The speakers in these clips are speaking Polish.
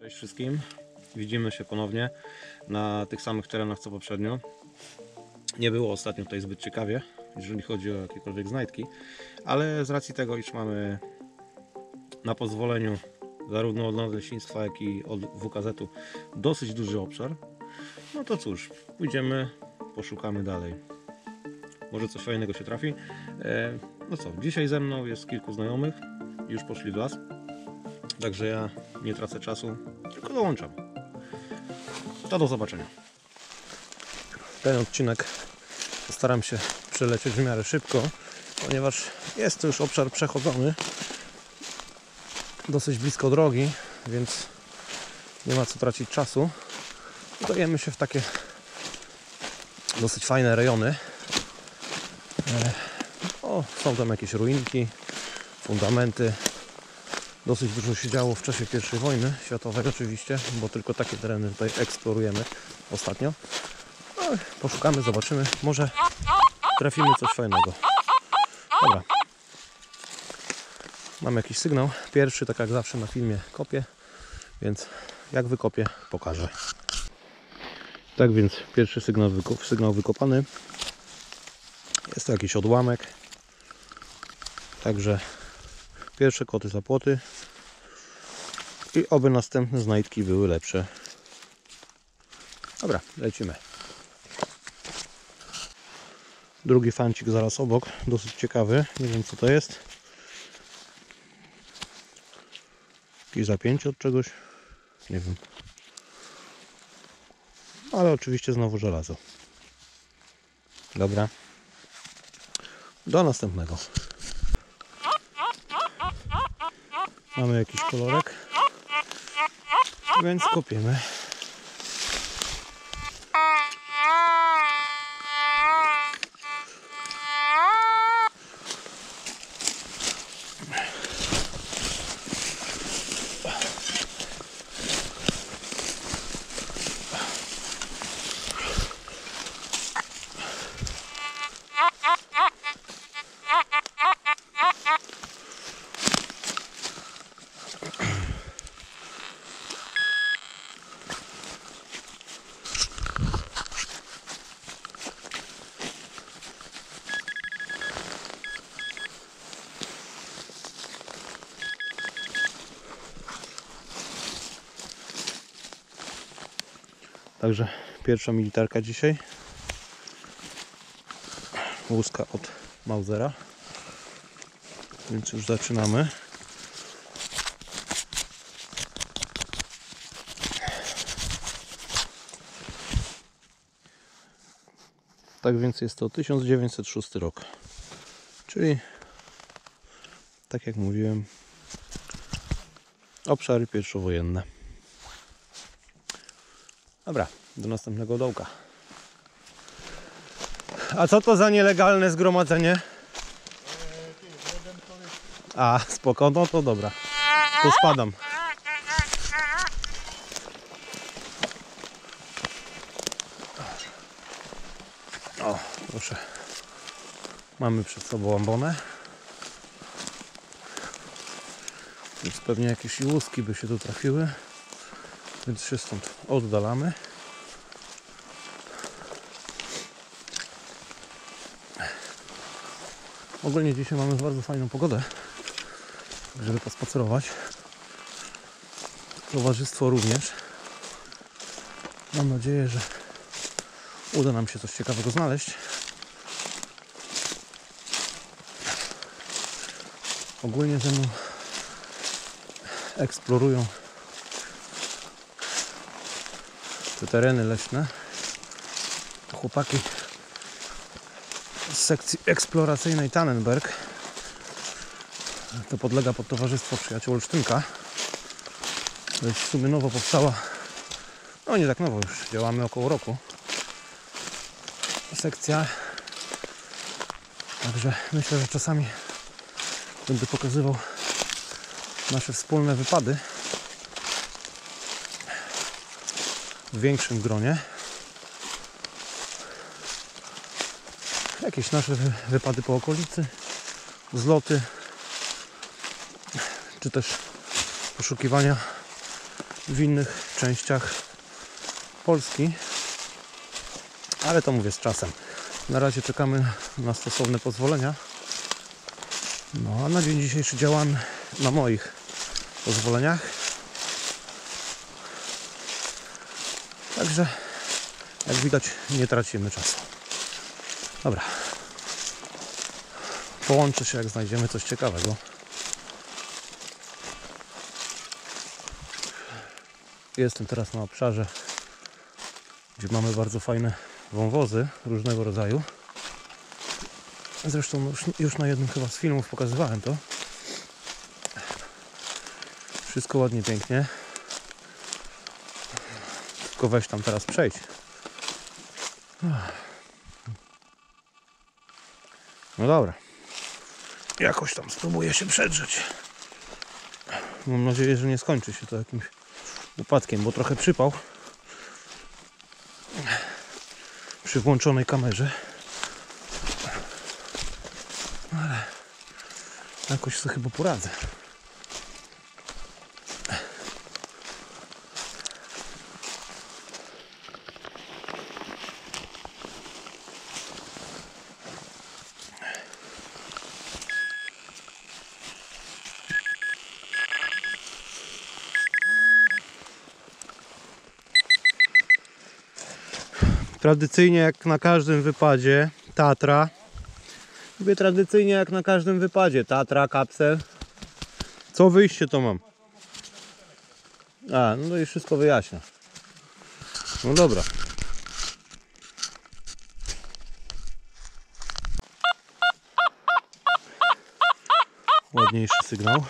Cześć wszystkim, widzimy się ponownie na tych samych terenach co poprzednio. Nie było ostatnio tutaj zbyt ciekawie, jeżeli chodzi o jakiekolwiek znajdki, ale z racji tego, iż mamy na pozwoleniu zarówno od leśnictwa, jak i od WKZ-u dosyć duży obszar, no to cóż, pójdziemy, poszukamy dalej. Może coś fajnego się trafi. No co, dzisiaj ze mną jest kilku znajomych, już poszli w las, także ja nie tracę czasu, tylko dołączam. To do zobaczenia. Ten odcinek postaram się przelecieć w miarę szybko, ponieważ jest to już obszar przechodzony, dosyć blisko drogi, więc nie ma co tracić czasu. Udajemy się w takie dosyć fajne rejony. O, są tam jakieś ruinki, fundamenty. Dosyć dużo się działo w czasie I wojny światowej oczywiście, bo tylko takie tereny tutaj eksplorujemy ostatnio. No, poszukamy, zobaczymy, może trafimy coś fajnego. Dobra. Mam jakiś sygnał. Pierwszy, tak jak zawsze na filmie, kopię, więc jak wykopię, pokażę. Tak więc pierwszy sygnał wykopany. Jest to jakiś odłamek. Także pierwsze koty za płoty. I oby następne znajdki były lepsze. Dobra, lecimy. Drugi fancik zaraz obok. Dosyć ciekawy. Nie wiem co to jest. Jakieś zapięcie od czegoś. Nie wiem. Ale oczywiście znowu żelazo. Dobra. Do następnego. Mamy jakiś kolorek, więc kopiemy. Także pierwsza militarka dzisiaj. Łuska od Mausera. Więc już zaczynamy. Tak więc jest to 1906 rok. Czyli tak jak mówiłem, obszary pierwszowojenne. Dobra, do następnego dołka. A co to za nielegalne zgromadzenie? A, spoko, no to dobra. To spadam. O, proszę. Mamy przed sobą łambonę. Więc pewnie jakieś łuski by się tu trafiły. Więc się stąd oddalamy. Ogólnie dzisiaj mamy bardzo fajną pogodę, żeby pospacerować. Towarzystwo również. Mam nadzieję, że uda nam się coś ciekawego znaleźć. Ogólnie ze mną eksplorują te tereny leśne chłopaki z sekcji eksploracyjnej Tannenberg. To podlega pod towarzystwo Przyjaciół Olsztynka. To jest w sumie nowo powstała, no nie tak nowo, już działamy około roku sekcja, także myślę, że czasami będę pokazywał nasze wspólne wypady w większym gronie. Jakieś nasze wypady po okolicy, zloty, czy też poszukiwania w innych częściach Polski, ale to mówię z czasem. Na razie czekamy na stosowne pozwolenia. No a na dzień dzisiejszy działam na moich pozwoleniach. Także jak widać nie tracimy czasu. Dobra. Połączę się jak znajdziemy coś ciekawego. Jestem teraz na obszarze, gdzie mamy bardzo fajne wąwozy różnego rodzaju. Zresztą już na jednym chyba z filmów pokazywałem to. Wszystko ładnie, pięknie. Tylko weź tam teraz przejdź. No dobra. Jakoś tam spróbuję się przedrzeć. Mam nadzieję, że nie skończy się to jakimś upadkiem, bo trochę przypał przy włączonej kamerze. Ale jakoś sobie chyba poradzę. Tradycyjnie jak na każdym wypadzie Tatra. Mówię tradycyjnie jak na każdym wypadzie Tatra, kapsel. Co wyjście to mam? A, no i wszystko wyjaśnia. No dobra. Ładniejszy sygnał.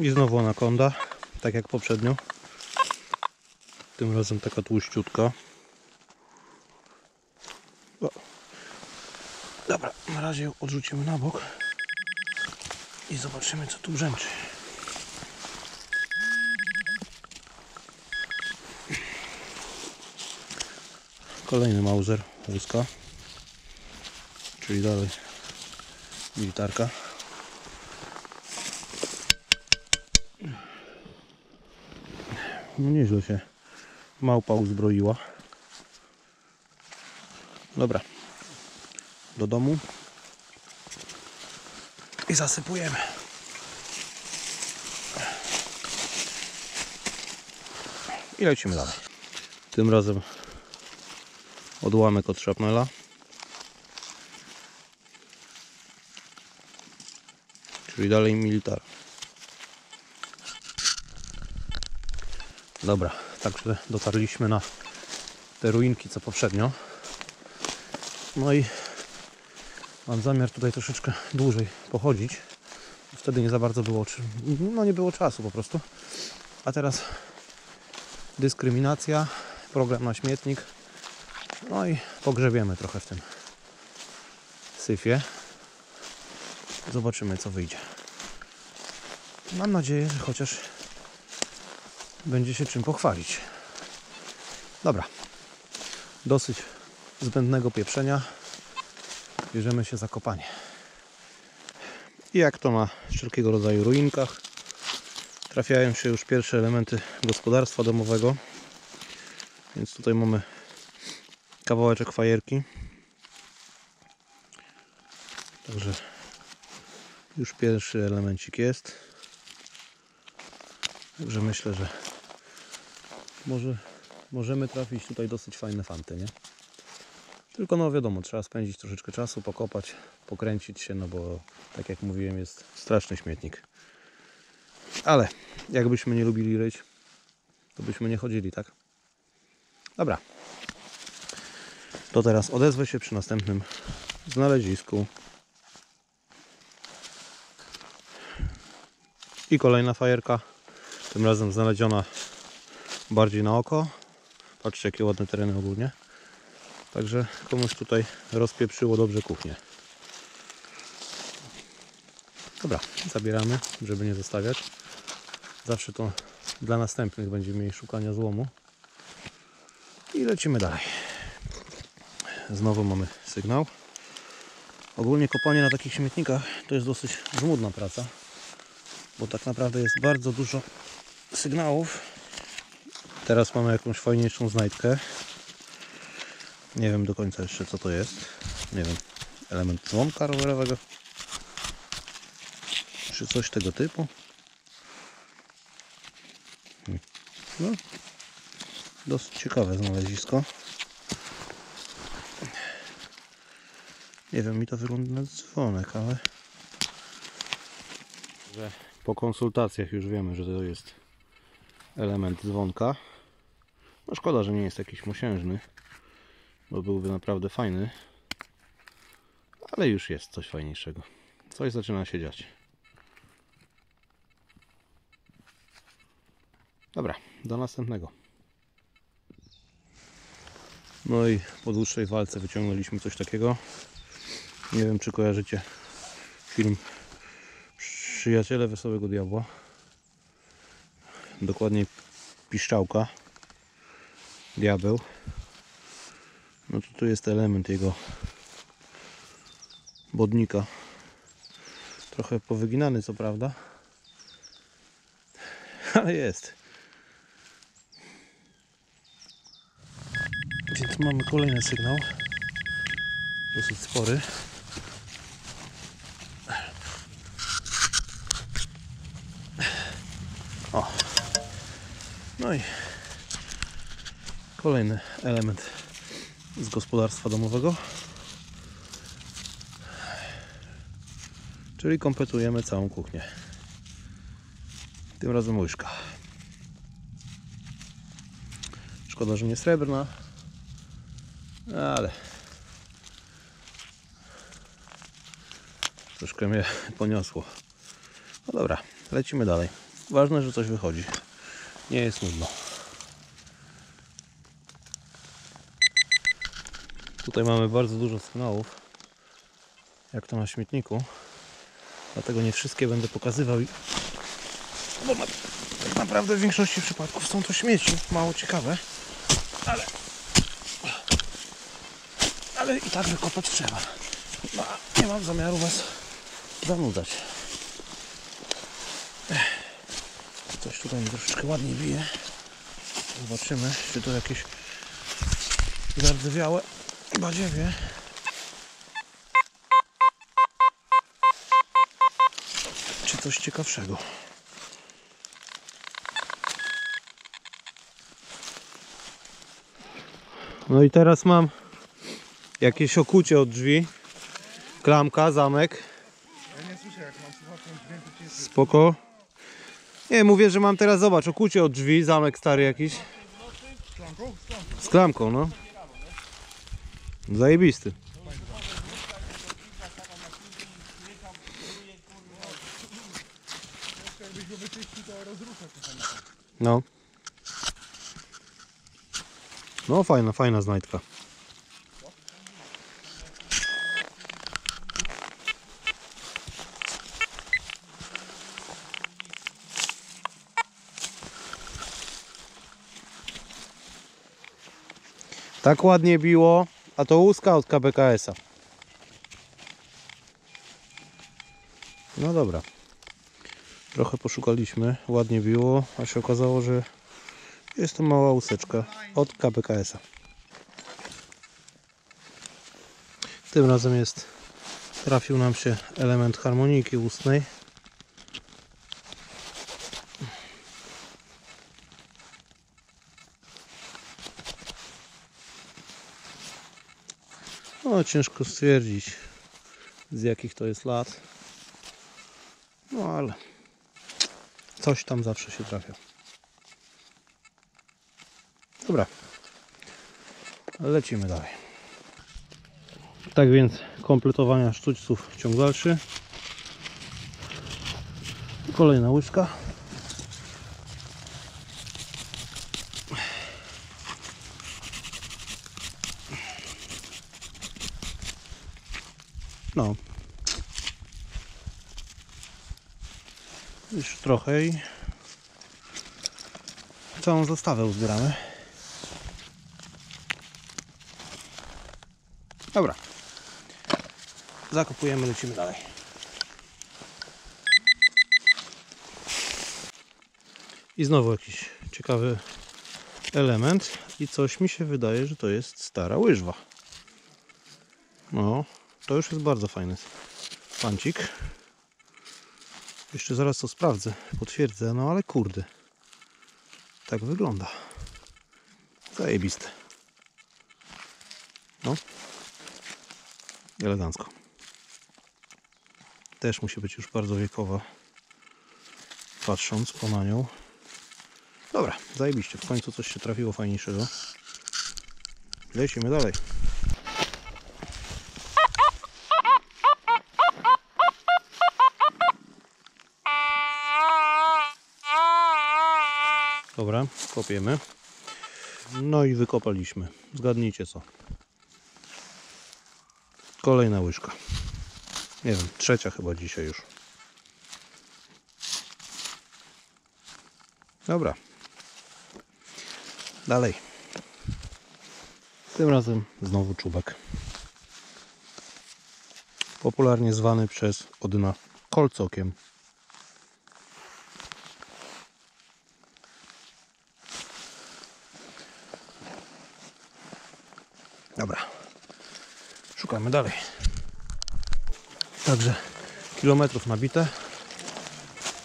I znowu anakonda, tak jak poprzednio. Tym razem taka tłuściutka. O. Dobra, na razie ją odrzucimy na bok i zobaczymy, co tu brzęczy. Kolejny mauser, łuska, czyli dalej militarka. No nieźle się małpa uzbroiła. Dobra, do domu i zasypujemy. I lecimy dalej. Tym razem odłamek od szrapnela. Czyli dalej militar. Dobra, także dotarliśmy na te ruinki co poprzednio. No i mam zamiar tutaj troszeczkę dłużej pochodzić. Wtedy nie za bardzo było, no nie było czasu po prostu. A teraz dyskryminacja, program na śmietnik. No i pogrzebiemy trochę w tym syfie. Zobaczymy, co wyjdzie. Mam nadzieję, że chociaż będzie się czym pochwalić. Dobra, dosyć zbędnego pieprzenia, bierzemy się za kopanie. I jak to na wszelkiego rodzaju ruinkach, trafiają się już pierwsze elementy gospodarstwa domowego, więc tutaj mamy kawałeczek fajerki, także już pierwszy elemencik jest. Także myślę, że możemy trafić tutaj dosyć fajne fanty, nie? Tylko no wiadomo, trzeba spędzić troszeczkę czasu, pokopać, pokręcić się, no bo tak jak mówiłem, jest straszny śmietnik. Ale jakbyśmy nie lubili ryć, to byśmy nie chodzili, tak? Dobra. To teraz odezwę się przy następnym znalezisku. I kolejna fajerka. Tym razem znaleziona bardziej na oko. Patrzcie, jakie ładne tereny ogólnie. Także komuś tutaj rozpieprzyło dobrze kuchnię. Dobra, zabieramy, żeby nie zostawiać. Zawsze to dla następnych będziemy mieli szukania złomu. I lecimy dalej. Znowu mamy sygnał. Ogólnie kopanie na takich śmietnikach to jest dosyć żmudna praca, bo tak naprawdę jest bardzo dużo sygnałów. Teraz mamy jakąś fajniejszą znajdkę. Nie wiem do końca jeszcze, co to jest. Nie wiem, element złomka rowerowego czy coś tego typu. No, dosyć ciekawe znalezisko. Nie wiem, mi to wygląda na dzwonek, ale... Po konsultacjach już wiemy, że to jest element dzwonka. No szkoda, że nie jest jakiś mosiężny, bo byłby naprawdę fajny. Ale już jest coś fajniejszego. Coś zaczyna się dziać. Dobra, do następnego. No i po dłuższej walce wyciągnęliśmy coś takiego. Nie wiem, czy kojarzycie film Przyjaciele Wesołego Diabła. Dokładnie Piszczałka. Diabeł. No to tu jest element jego bodnika. Trochę powyginany, co prawda. Ale jest. Więc mamy kolejny sygnał. Dosyć spory. O. No i kolejny element z gospodarstwa domowego. Czyli kompletujemy całą kuchnię. Tym razem łyżka. Szkoda, że nie srebrna. Ale... Troszkę mnie poniosło. No dobra, lecimy dalej. Ważne, że coś wychodzi. Nie jest nudno. Tutaj mamy bardzo dużo sygnałów, jak to na śmietniku. Dlatego nie wszystkie będę pokazywał, bo tak naprawdę w większości przypadków są to śmieci. Mało ciekawe, ale i tak wykopać trzeba. No, nie mam zamiaru was zanudzać. Coś tutaj mi troszeczkę ładniej bije. Zobaczymy, czy to jakieś zardzewiałe badziewie. Czy coś ciekawszego. No i teraz mam jakieś okucie od drzwi. Klamka, zamek. Ja nie słyszę, jak mam słuchawkę, dźwięku ciszy. Spoko. Nie, mówię, że mam teraz, zobacz, okucie od drzwi, zamek stary jakiś. Z klamką? Z klamką, no. Zajebisty. No. No fajna, fajna znajdka. Tak ładnie biło, a to łuska od KBKS-a. No dobra. Trochę poszukaliśmy, ładnie biło, a się okazało, że jest to mała łuseczka od KBKS-a. Tym razem jest, trafił nam się element harmoniki ustnej. No, ciężko stwierdzić, z jakich to jest lat, no ale coś tam zawsze się trafia. Dobra, lecimy dalej. Tak więc kompletowania sztućców ciąg dalszy. Kolejna łyżka. No. Już trochę i całą zestawę uzbieramy. Dobra. Zakopujemy, lecimy dalej. I znowu jakiś ciekawy element. I coś mi się wydaje, że to jest stara łyżwa. No, to już jest bardzo fajny pancik. Jeszcze zaraz to sprawdzę, potwierdzę, no ale kurde. Tak wygląda. Zajebiste. No. Elegancko. Też musi być już bardzo wiekowa. Patrząc po na nią. Dobra, zajebiście. W końcu coś się trafiło fajniejszego. Lecimy dalej. Dobra, kopiemy. No i wykopaliśmy. Zgadnijcie co. Kolejna łyżka. Nie wiem, trzecia chyba dzisiaj już. Dobra. Dalej. Tym razem znowu czubek. Popularnie zwany przez Odyna kolcokiem. Dobra. Szukamy dalej. Także kilometrów nabite.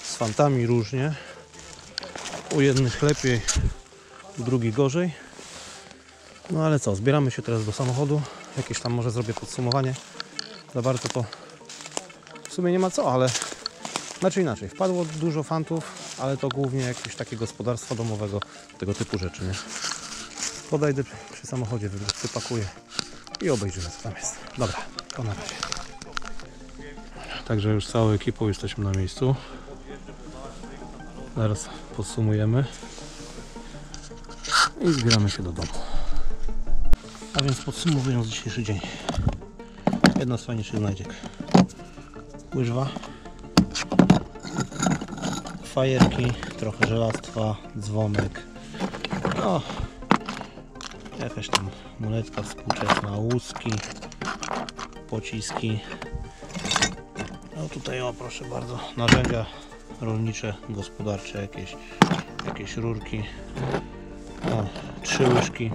Z fantami różnie. U jednych lepiej, u drugich gorzej. No ale co, zbieramy się teraz do samochodu. Jakieś tam może zrobię podsumowanie. Za bardzo to w sumie nie ma co, ale inaczej. Wpadło dużo fantów, ale to głównie jakieś takie gospodarstwo domowego, tego typu rzeczy, nie? Podejdę przy samochodzie, wypakuję i obejrzymy co tam jest. Dobra, to na razie. Także już całą ekipą jesteśmy na miejscu. Zaraz podsumujemy i zbieramy się do domu. A więc podsumowując dzisiejszy dzień. Jedna z fajniejszych znajdziek. Łyżwa. Fajerki, trochę żelastwa, dzwonek. No, jakaś tam muletka współczesna, łuski, pociski. No tutaj o proszę bardzo, narzędzia rolnicze, gospodarcze, jakieś rurki, no, 3 łyżki,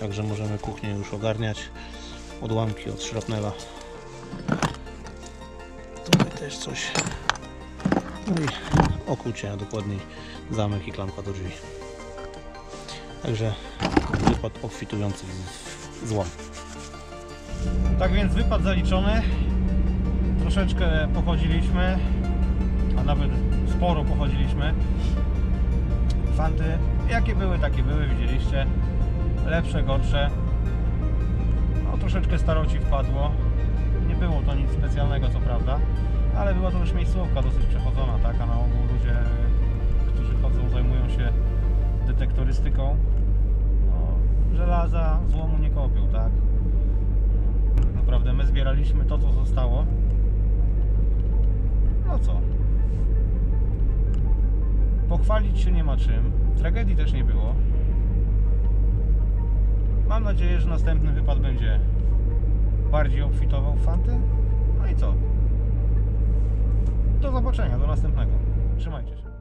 także możemy kuchnię już ogarniać, odłamki od szrapnela, tutaj też coś, no i okucie, a dokładniej zamek i klamka do drzwi, także wypad obfitujący w złom. Tak więc wypad zaliczony, troszeczkę pochodziliśmy, a nawet sporo pochodziliśmy. Fanty jakie były, takie były, widzieliście. Lepsze, gorsze. No, troszeczkę staroci wpadło. Nie było to nic specjalnego, co prawda. Ale była to już miejscówka dosyć przechodzona, tak? A na ogół ludzie, którzy chodzą, zajmują się detektorystyką. No, żelaza, złomu nie kopią, tak? Naprawdę my zbieraliśmy to, co zostało. No co? Pochwalić się nie ma czym. Tragedii też nie było. Mam nadzieję, że następny wypad będzie bardziej obfitował w fanty. No i co? Do zobaczenia, do następnego. Trzymajcie się.